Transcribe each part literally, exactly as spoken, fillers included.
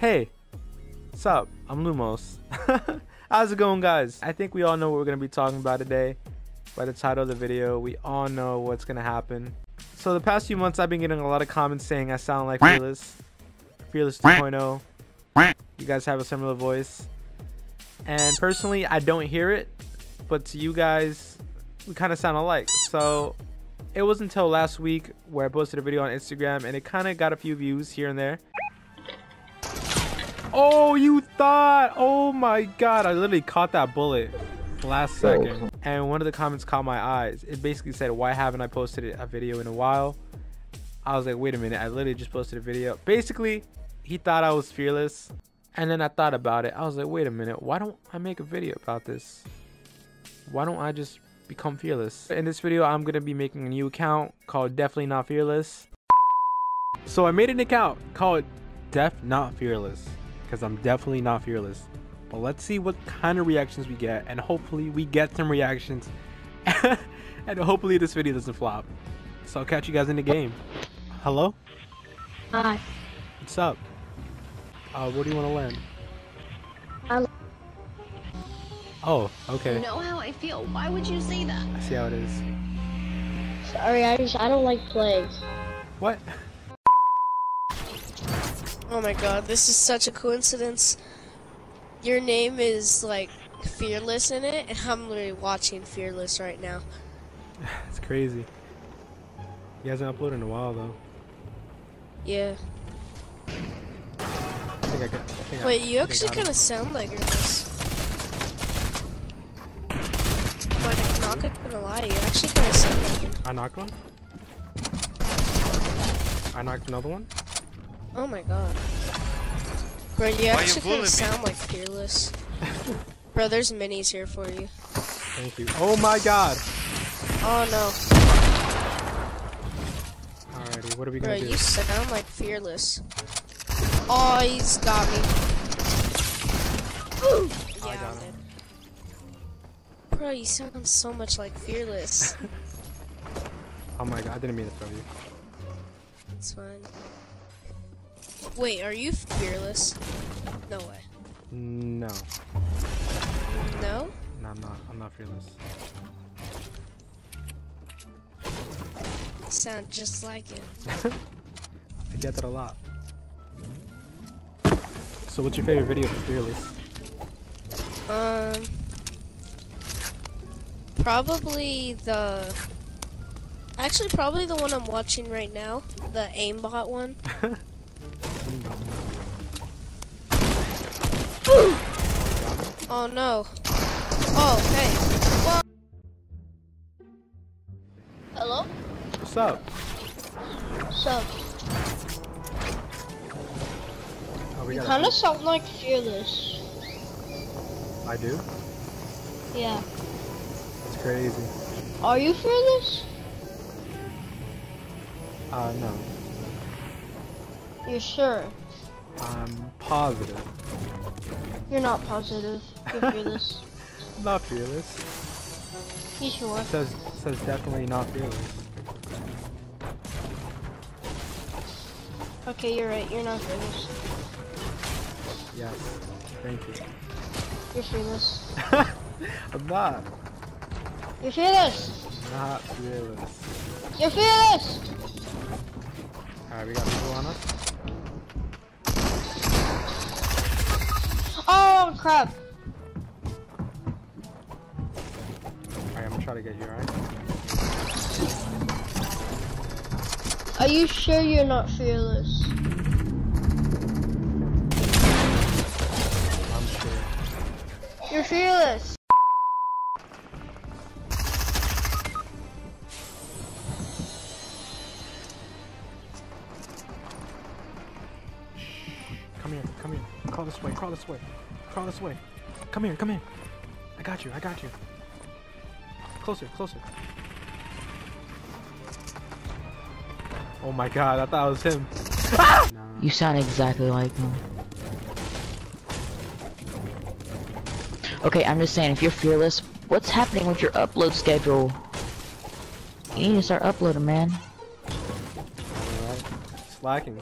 Hey, what's up? I'm Lumos. How's it going, guys? I think we all know what we're gonna be talking about today. By the title of the video, we all know what's gonna happen. So the past few months, I've been getting a lot of comments saying I sound like Fearless, Fearless two point oh. You guys have a similar voice. And personally, I don't hear it, but to you guys, we kind of sound alike. So it wasn't until last week where I posted a video on Instagram and it kind of got a few views here and there. Oh, you thought, oh my God, I literally caught that bullet last second. And one of the comments caught my eyes. It basically said, why haven't I posted a video in a while? I was like, wait a minute, I literally just posted a video. Basically, he thought I was fearless. And then I thought about it. I was like, wait a minute, why don't I make a video about this? Why don't I just become fearless? In this video, I'm gonna be making a new account called Definitely Not Fearless. So I made an account called Def Not Fearless, because I'm definitely not fearless. But let's see what kind of reactions we get, and hopefully we get some reactions. And hopefully this video doesn't flop. So I'll catch you guys in the game. Hello? Hi. What's up? Uh, what do you want to learn? I oh, okay. You know how I feel. Why would you say that? I see how it is. Sorry, I just, I don't like plagues. What? Oh my God, this is such a coincidence. Your name is like Fearless in it, and I'm literally watching Fearless right now. It's crazy. You guys haven't uploaded in a while though. Yeah. I think I got, I think Wait, I, you I actually kind of sound like yours. But I'm not gonna lie, you actually kind of sound like yours. I knocked one. I knocked another one. Oh my God. Bro, you actually kind of sound like Fearless. Bro, there's minis here for you. Thank you. Oh my God. Oh no. Alrighty, what are we gonna Bro, do? Bro, you sound like Fearless. Oh, he's got me. Ooh. Yeah, I got him. Bro, you sound so much like Fearless. Oh my God, I didn't mean to throw you. It's fine. Wait, are you fearless? No way. No. No? No, I'm not. I'm not fearless. You sound just like it. I get that a lot. So what's your favorite video for Fearless? Um... Probably the... Actually, probably the one I'm watching right now. The aimbot one. Oh no. Oh, hey. Whoa. Hello? What's up? What's up? Oh, we you kind of sound like Fearless. I do? Yeah. That's crazy. Are you Fearless? Uh, no. You're sure? I'm positive. You're not positive. You're fearless. Not fearless. You sure? It says, it says definitely not fearless. Okay, you're right. You're not fearless. Yes. Thank you. You're fearless. I'm not. You're fearless. Not fearless. You're fearless. Alright, we got people on us. Oh crap! Alright, I'm gonna try to get you, alright? Are you sure you're not fearless? I'm sure. You're fearless! Come here, come here. Crawl this way, crawl this way. Crawl this way. Come here, come here. I got you, I got you. Closer, closer. Oh my God, I thought it was him. Ah! You sound exactly like him. Okay, I'm just saying, if you're fearless, what's happening with your upload schedule? You need to start uploading, man. Alright, slacking.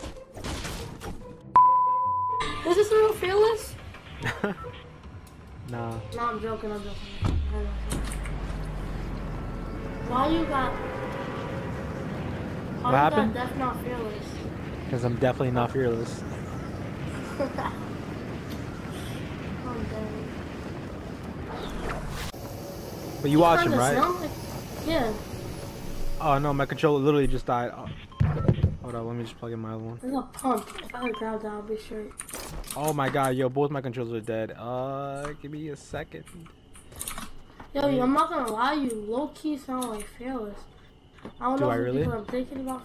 Is this a real Fearless? No. No, I'm joking, I'm joking. Why you got... Why what you happened? Got Def Not Fearless? Because I'm definitely not fearless. But you, you watch him, right? Like, yeah. Oh no, my controller literally just died. Oh. Hold on, let me just plug in my other one. There's a pump. If I can grab that, I'll be sure. Oh my god, yo, both my controllers are dead. Uh, give me a second. Yo, yo, I'm not gonna lie, you low-key sound like Fearless. I don't know Do if I it's really? because I'm thinking about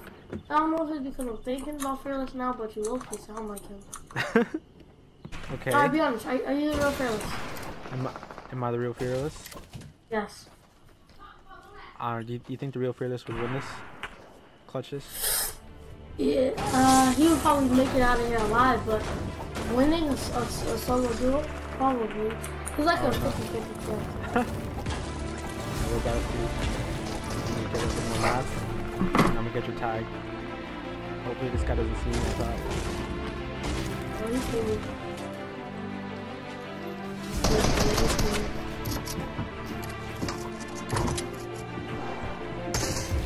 I don't know if it's because I'm thinking about Fearless now, but you low-key sound like him. Okay. Alright, be honest, are, are you the real Fearless? Am I, am I the real Fearless? Yes. Uh, do you, do you think the real Fearless would win this? Clutches? Yeah, uh, he would probably make it out of here alive, but winning a, a, a solo duel? Probably. He's like oh, a fifty fifty chance. I'm gonna get your tag. Hopefully this guy doesn't see me on top.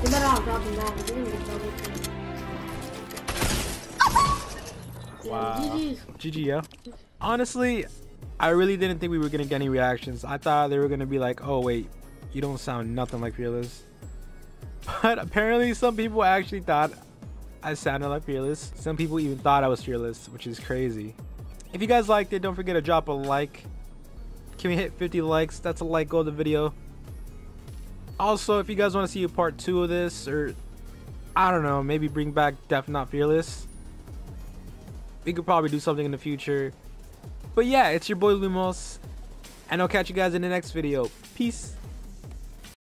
You better not grab him now, we're doing the double team. Wow. G G's. G G, yeah. Honestly, I really didn't think we were gonna get any reactions. I thought they were gonna be like, oh wait, you don't sound nothing like Fearless. But apparently some people actually thought I sounded like Fearless. Some people even thought I was Fearless, which is crazy. If you guys liked it, don't forget to drop a like. Can we hit fifty likes? That's a like goal to the video. Also, if you guys want to see a part two of this, or I don't know, maybe bring back Def Not Fearless. We could probably do something in the future. But yeah, it's your boy Lumos, and I'll catch you guys in the next video. Peace.